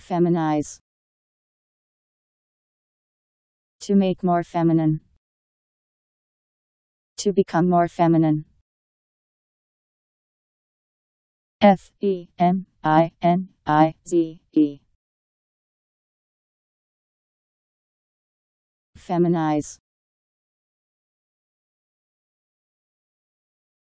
Feminize. To make more feminine. To become more feminine. F-E-M-I-N-I-Z-E. Feminize.